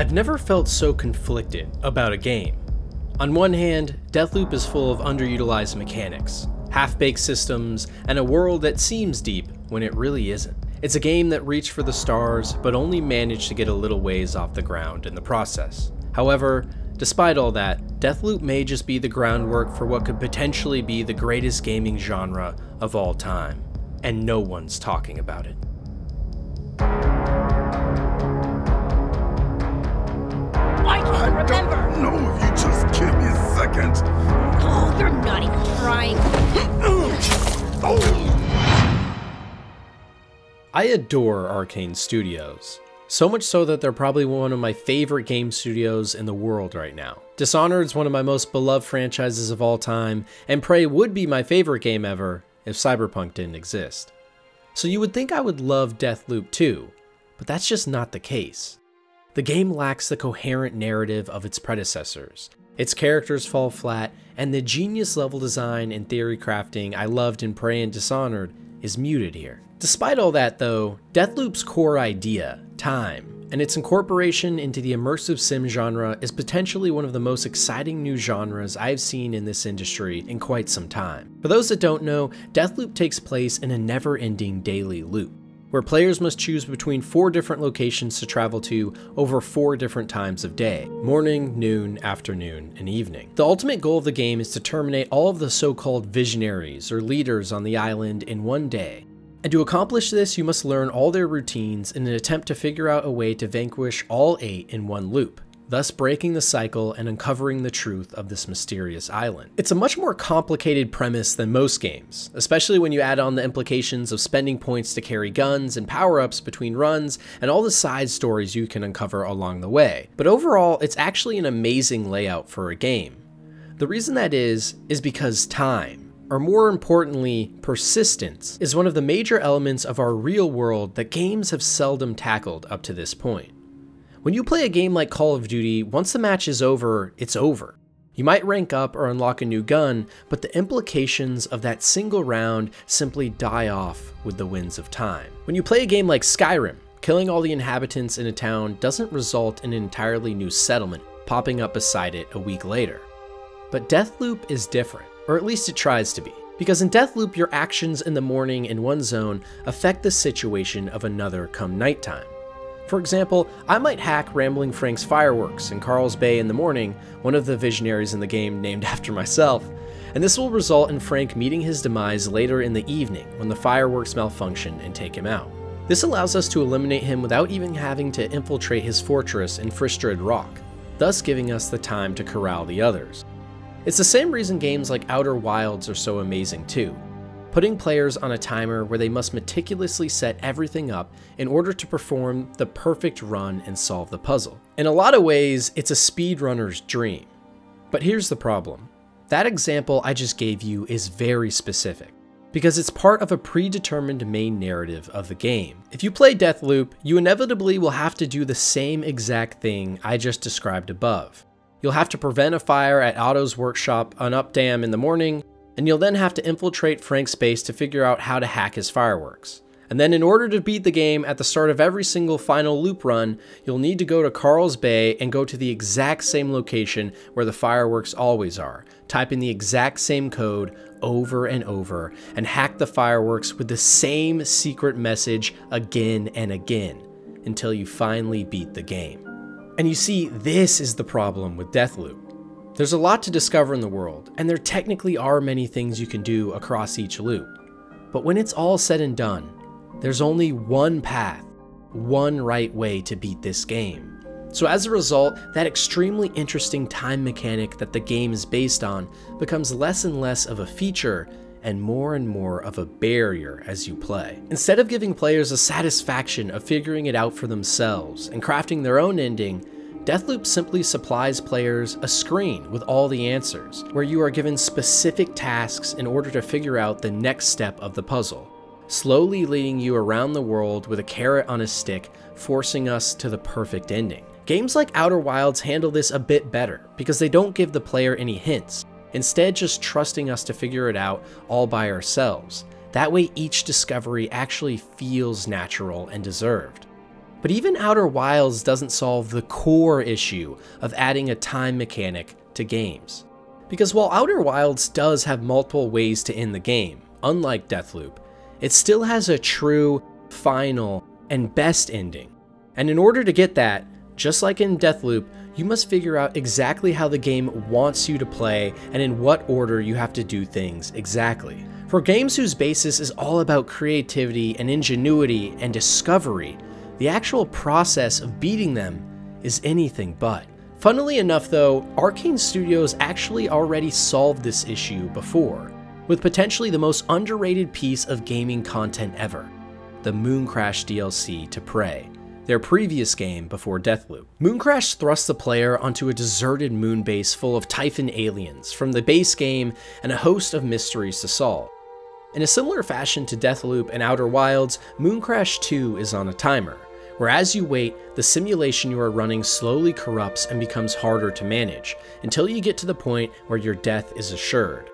I've never felt so conflicted about a game. On one hand, Deathloop is full of underutilized mechanics, half-baked systems, and a world that seems deep when it really isn't. It's a game that reached for the stars, but only managed to get a little ways off the ground in the process. However, despite all that, Deathloop may just be the groundwork for what could potentially be the greatest gaming genre of all time, and no one's talking about it. Why can't you remember? I don't know if you just give me a second. Oh, you're not even trying. I adore Arkane Studios. So much so that they're probably one of my favorite game studios in the world right now. Dishonored is one of my most beloved franchises of all time, and Prey would be my favorite game ever if Cyberpunk didn't exist. So you would think I would love Deathloop too, but that's just not the case. The game lacks the coherent narrative of its predecessors. Its characters fall flat, and the genius level design and theory crafting I loved in Prey and Dishonored is muted here. Despite all that though, Deathloop's core idea, time, and its incorporation into the immersive sim genre is potentially one of the most exciting new genres I've seen in this industry in quite some time. For those that don't know, Deathloop takes place in a never-ending daily loop, where players must choose between 4 different locations to travel to over 4 different times of day: morning, noon, afternoon, and evening. The ultimate goal of the game is to terminate all of the so-called visionaries or leaders on the island in one day. And to accomplish this, you must learn all their routines in an attempt to figure out a way to vanquish all 8 in one loop, thus breaking the cycle and uncovering the truth of this mysterious island. It's a much more complicated premise than most games, especially when you add on the implications of spending points to carry guns and power-ups between runs and all the side stories you can uncover along the way. But overall, it's actually an amazing layout for a game. The reason that is because time, or more importantly, persistence, is one of the major elements of our real world that games have seldom tackled up to this point. When you play a game like Call of Duty, once the match is over, it's over. You might rank up or unlock a new gun, but the implications of that single round simply die off with the winds of time. When you play a game like Skyrim, killing all the inhabitants in a town doesn't result in an entirely new settlement popping up beside it a week later. But Deathloop is different, or at least it tries to be, because in Deathloop your actions in the morning in one zone affect the situation of another come nighttime. For example, I might hack Rambling Frank's fireworks in Karl's Bay in the morning, one of the visionaries in the game named after myself, and this will result in Frank meeting his demise later in the evening when the fireworks malfunction and take him out. This allows us to eliminate him without even having to infiltrate his fortress in Fristrid Rock, thus giving us the time to corral the others. It's the same reason games like Outer Wilds are so amazing too, putting players on a timer where they must meticulously set everything up in order to perform the perfect run and solve the puzzle. In a lot of ways, it's a speedrunner's dream. But here's the problem. That example I just gave you is very specific, because it's part of a predetermined main narrative of the game. If you play Deathloop, you inevitably will have to do the same exact thing I just described above. You'll have to prevent a fire at Otto's workshop on Updam in the morning, and you'll then have to infiltrate Frank's base to figure out how to hack his fireworks. And then in order to beat the game, at the start of every single final loop run, you'll need to go to Karl's Bay and go to the exact same location where the fireworks always are, type in the exact same code over and over, and hack the fireworks with the same secret message again and again, until you finally beat the game. And you see, this is the problem with Deathloop. There's a lot to discover in the world, and there technically are many things you can do across each loop. But when it's all said and done, there's only one path, one right way to beat this game. So as a result, that extremely interesting time mechanic that the game is based on becomes less and less of a feature and more of a barrier as you play. Instead of giving players the satisfaction of figuring it out for themselves and crafting their own ending, Deathloop simply supplies players a screen with all the answers, where you are given specific tasks in order to figure out the next step of the puzzle, slowly leading you around the world with a carrot on a stick, forcing us to the perfect ending. Games like Outer Wilds handle this a bit better, because they don't give the player any hints, instead just trusting us to figure it out all by ourselves. That way each discovery actually feels natural and deserved. But even Outer Wilds doesn't solve the core issue of adding a time mechanic to games. Because while Outer Wilds does have multiple ways to end the game, unlike Deathloop, it still has a true, final, and best ending. And in order to get that, just like in Deathloop, you must figure out exactly how the game wants you to play and in what order you have to do things exactly. For games whose basis is all about creativity and ingenuity and discovery, the actual process of beating them is anything but. Funnily enough though, Arkane Studios actually already solved this issue before, with potentially the most underrated piece of gaming content ever, the Mooncrash DLC to Prey, their previous game before Deathloop. Mooncrash thrusts the player onto a deserted moon base full of Typhon aliens from the base game and a host of mysteries to solve. In a similar fashion to Deathloop and Outer Wilds, Mooncrash 2 is on a timer, where as you wait, the simulation you are running slowly corrupts and becomes harder to manage, until you get to the point where your death is assured.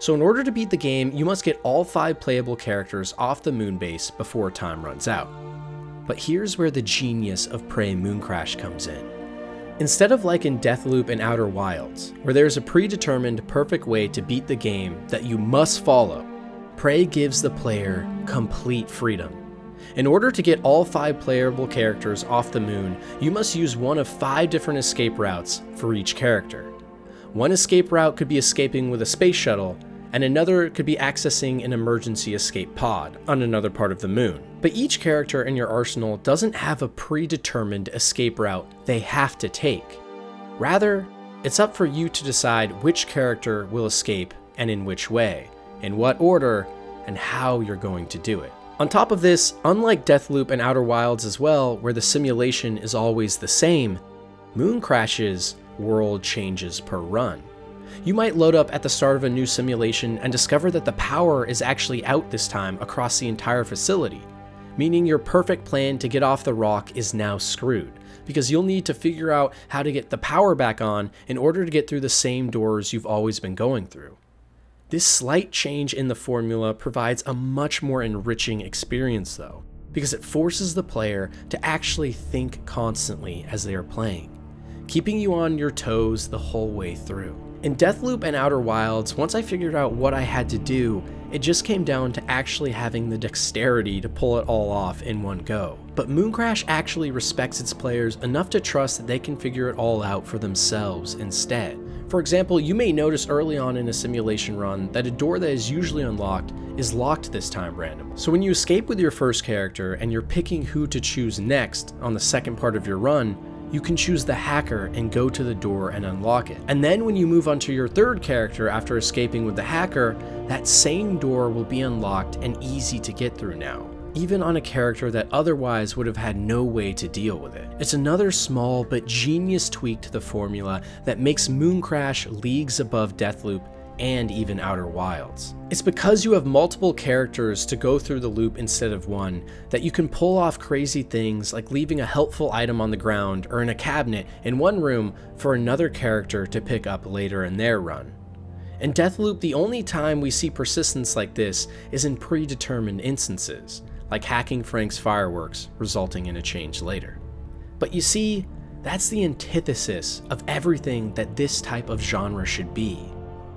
So in order to beat the game, you must get all 5 playable characters off the moon base before time runs out. But here's where the genius of Prey Mooncrash comes in. Instead of like in Deathloop and Outer Wilds, where there's a predetermined perfect way to beat the game that you must follow, Prey gives the player complete freedom. In order to get all 5 playable characters off the moon, you must use one of 5 different escape routes for each character. One escape route could be escaping with a space shuttle, and another could be accessing an emergency escape pod on another part of the moon. But each character in your arsenal doesn't have a predetermined escape route they have to take. Rather, it's up for you to decide which character will escape and in which way, in what order, and how you're going to do it. On top of this, unlike Deathloop and Outer Wilds as well, where the simulation is always the same, Mooncrash's world changes per run. You might load up at the start of a new simulation and discover that the power is actually out this time across the entire facility, meaning your perfect plan to get off the rock is now screwed, because you'll need to figure out how to get the power back on in order to get through the same doors you've always been going through. This slight change in the formula provides a much more enriching experience though, because it forces the player to actually think constantly as they are playing, keeping you on your toes the whole way through. In Deathloop and Outer Wilds, once I figured out what I had to do, it just came down to actually having the dexterity to pull it all off in one go. But Mooncrash actually respects its players enough to trust that they can figure it all out for themselves instead. For example, you may notice early on in a simulation run that a door that is usually unlocked is locked this time randomly. So when you escape with your first character and you're picking who to choose next on the second part of your run, you can choose the hacker and go to the door and unlock it. And then when you move onto your third character after escaping with the hacker, that same door will be unlocked and easy to get through now, even on a character that otherwise would have had no way to deal with it. It's another small but genius tweak to the formula that makes Mooncrash leagues above Deathloop and even Outer Wilds. It's because you have multiple characters to go through the loop instead of one that you can pull off crazy things like leaving a helpful item on the ground or in a cabinet in one room for another character to pick up later in their run. In Deathloop, the only time we see persistence like this is in predetermined instances, like hacking Frank's fireworks, resulting in a change later. But you see, that's the antithesis of everything that this type of genre should be.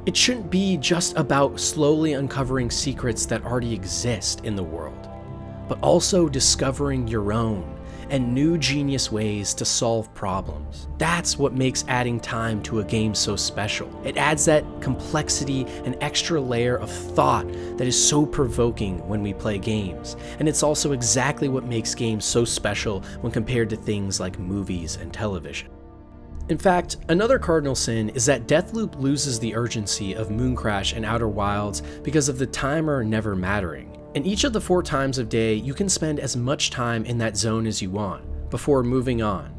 It shouldn't be just about slowly uncovering secrets that already exist in the world, but also discovering your own and new genius ways to solve problems. That's what makes adding time to a game so special. It adds that complexity and extra layer of thought that is so provoking when we play games. And it's also exactly what makes games so special when compared to things like movies and television. In fact, another cardinal sin is that Deathloop loses the urgency of Mooncrash and Outer Wilds because of the timer never mattering. In each of the 4 times of day, you can spend as much time in that zone as you want before moving on.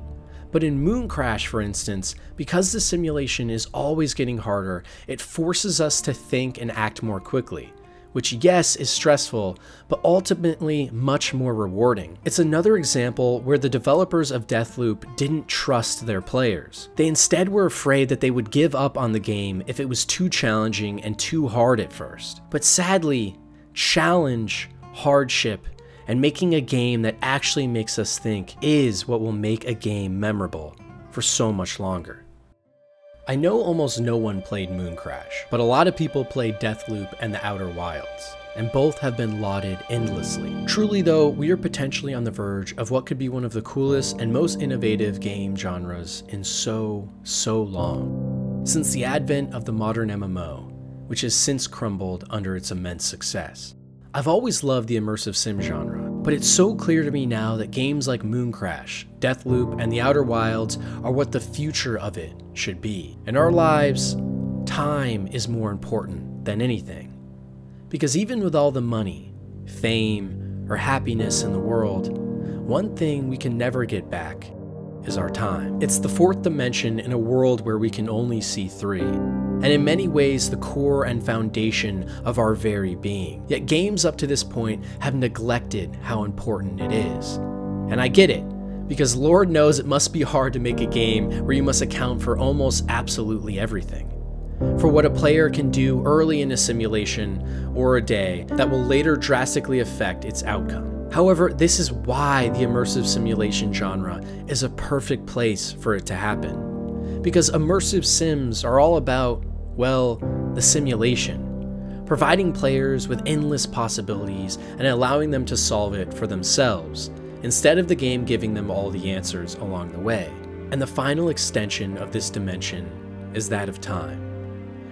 But in Mooncrash, for instance, because the simulation is always getting harder, it forces us to think and act more quickly, which yes, is stressful, but ultimately much more rewarding. It's another example where the developers of Deathloop didn't trust their players. They instead were afraid that they would give up on the game if it was too challenging and too hard at first. But sadly, challenge, hardship, and making a game that actually makes us think is what will make a game memorable for so much longer. I know almost no one played Mooncrash, but a lot of people played Deathloop and the Outer Wilds, and both have been lauded endlessly. Truly though, we are potentially on the verge of what could be one of the coolest and most innovative game genres in so long. Since the advent of the modern MMO, which has since crumbled under its immense success. I've always loved the immersive sim genre, but it's so clear to me now that games like Mooncrash, Deathloop, and the Outer Wilds are what the future of it should be. In our lives, time is more important than anything. Because even with all the money, fame, or happiness in the world, one thing we can never get back is our time. It's the fourth dimension in a world where we can only see three, and in many ways the core and foundation of our very being. Yet games up to this point have neglected how important it is. And I get it, because Lord knows it must be hard to make a game where you must account for almost absolutely everything. For what a player can do early in a simulation or a day that will later drastically affect its outcome. However, this is why the immersive simulation genre is a perfect place for it to happen. Because immersive sims are all about, well, the simulation, providing players with endless possibilities and allowing them to solve it for themselves, instead of the game giving them all the answers along the way. And the final extension of this dimension is that of time,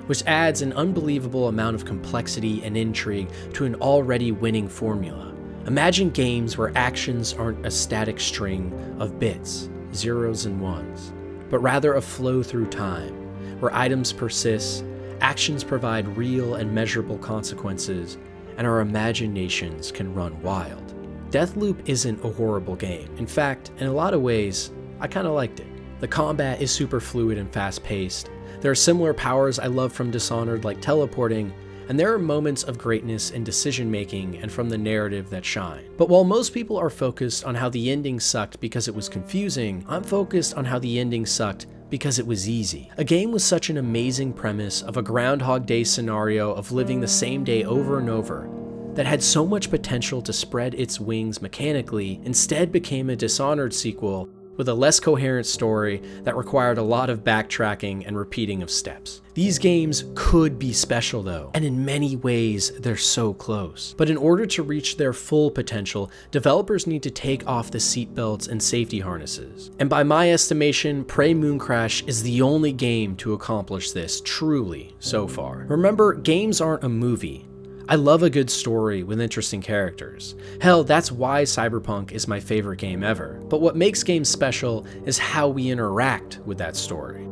which adds an unbelievable amount of complexity and intrigue to an already winning formula. Imagine games where actions aren't a static string of bits, zeros and ones, but rather a flow through time, where items persist, actions provide real and measurable consequences, and our imaginations can run wild. Deathloop isn't a horrible game. In fact, in a lot of ways, I kinda liked it. The combat is super fluid and fast-paced. There are similar powers I love from Dishonored, like teleporting, and there are moments of greatness in decision-making and from the narrative that shine. But while most people are focused on how the ending sucked because it was confusing, I'm focused on how the ending sucked because it was easy. A game with such an amazing premise of a Groundhog Day scenario of living the same day over and over that had so much potential to spread its wings mechanically instead became a Dishonored sequel with a less coherent story that required a lot of backtracking and repeating of steps. These games could be special though, and in many ways they're so close. But in order to reach their full potential, developers need to take off the seatbelts and safety harnesses. And by my estimation, Prey Mooncrash is the only game to accomplish this truly so far. Remember, games aren't a movie. I love a good story with interesting characters. Hell, that's why Cyberpunk is my favorite game ever. But what makes games special is how we interact with that story.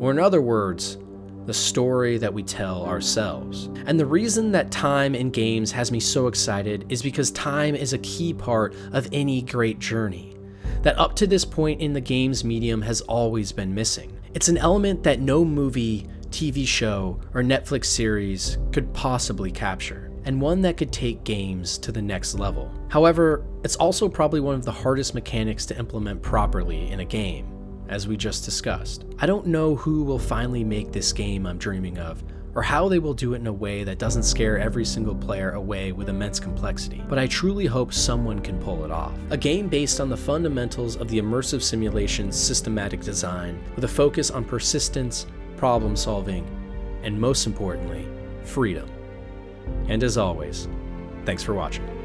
Or in other words, the story that we tell ourselves. And the reason that time in games has me so excited is because time is a key part of any great journey that up to this point in the games medium has always been missing. It's an element that no movie, TV show, or Netflix series could possibly capture, and one that could take games to the next level. However, it's also probably one of the hardest mechanics to implement properly in a game, as we just discussed. I don't know who will finally make this game I'm dreaming of, or how they will do it in a way that doesn't scare every single player away with immense complexity, but I truly hope someone can pull it off. A game based on the fundamentals of the immersive simulation's systematic design, with a focus on persistence, problem solving, and most importantly, freedom. And as always, thanks for watching.